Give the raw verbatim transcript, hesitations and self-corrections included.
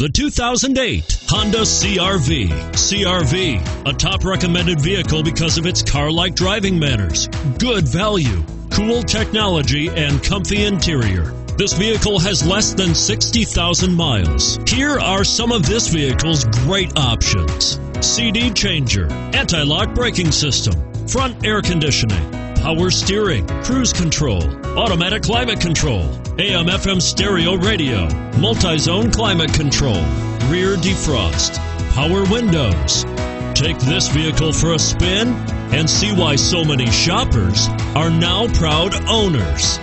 The two thousand eight Honda C R V. C R V, a top recommended vehicle because of its car-like driving manners, good value, cool technology, and comfy interior. This vehicle has less than sixty thousand miles. Here are some of this vehicle's great options: C D changer, anti-lock braking system, front air conditioning, power steering, cruise control, automatic climate control, A M F M stereo radio, multi-zone climate control, rear defrost, power windows. Take this vehicle for a spin and see why so many shoppers are now proud owners.